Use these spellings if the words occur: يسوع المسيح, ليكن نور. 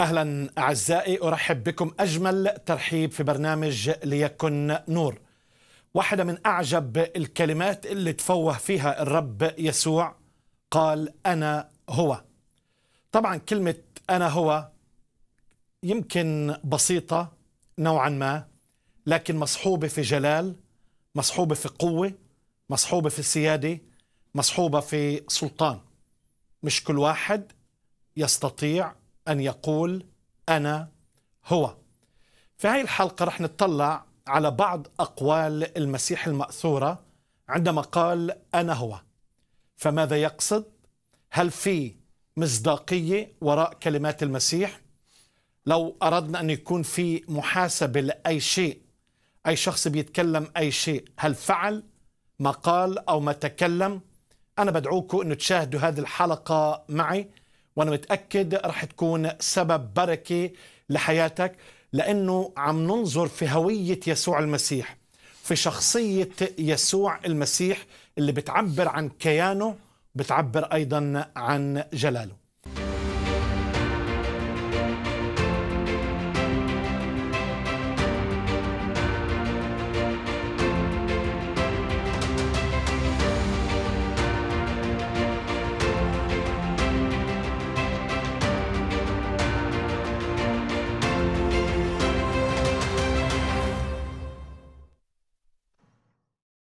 أهلا أعزائي، أرحب بكم أجمل ترحيب في برنامج ليكن نور. واحدة من أعجب الكلمات اللي تفوه فيها الرب يسوع قال أنا هو. طبعا كلمة أنا هو يمكن بسيطة نوعا ما، لكن مصحوبة في جلال، مصحوبة في قوة، مصحوبة في سيادة، مصحوبة في سلطان. مش كل واحد يستطيع أن يقول أنا هو. في هاي الحلقة رح نتطلع على بعض أقوال المسيح المأثورة عندما قال أنا هو. فماذا يقصد؟ هل في مصداقية وراء كلمات المسيح؟ لو أردنا أن يكون في محاسبة لأي شيء، أي شخص بيتكلم أي شيء، هل فعل ما قال أو ما تكلم؟ أنا بدعوكم أن تشاهدوا هذه الحلقة معي، وأنا متأكد رح تكون سبب بركة لحياتك، لأنه عم ننظر في هوية يسوع المسيح، في شخصية يسوع المسيح اللي بتعبر عن كيانه، بتعبر أيضا عن جلاله.